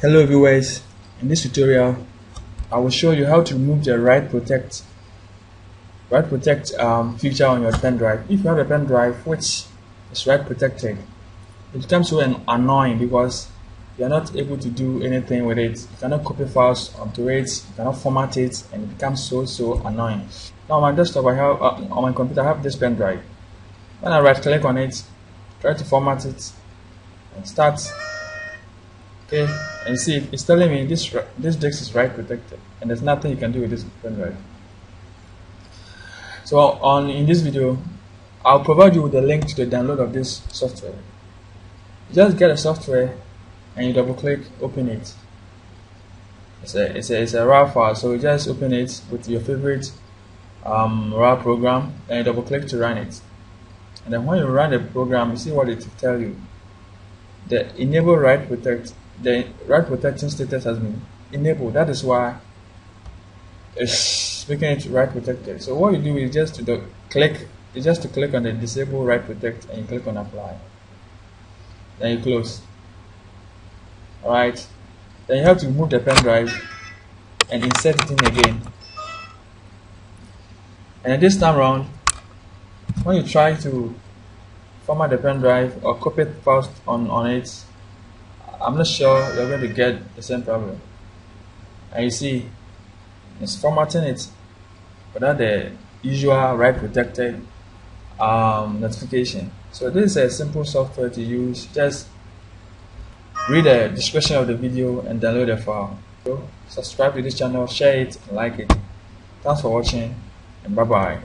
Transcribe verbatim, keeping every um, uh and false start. Hello viewers, in this tutorial I will show you how to remove the write protect write protect um, feature on your pen drive. If you have a pen drive which is write protected, it becomes so annoying because you are not able to do anything with it. You cannot copy files onto it, you cannot format it, and it becomes so so annoying. Now on my desktop I have uh, on my computer I have this pen drive. When I right click on it, try to format it and start. Okay, and see, it's telling me this this disk is write protected, and there's nothing you can do with this pen drive. So on in this video, I'll provide you with a link to the download of this software. You just get a software, and you double click, open it. It's a it's a it's a R A R file, so you just open it with your favorite um, R A R program, and you double click to run it. And then when you run the program, you see what it will tell you. The enable write protect. The write protection status has been enabled. That is why it's making it write protected. So what you do is just to do, click, is just to click on the disable write protect and you click on apply. Then you close. All right. Then you have to remove the pen drive and insert it in again. And this time around, when you try to format the pen drive or copy files on on it, I'm not sure you're going to get the same problem. And you see, it's formatting it without the usual write protected um, notification. So this is a simple software to use. Just read the description of the video and download the file. So subscribe to this channel, share it, and like it. Thanks for watching, and bye bye.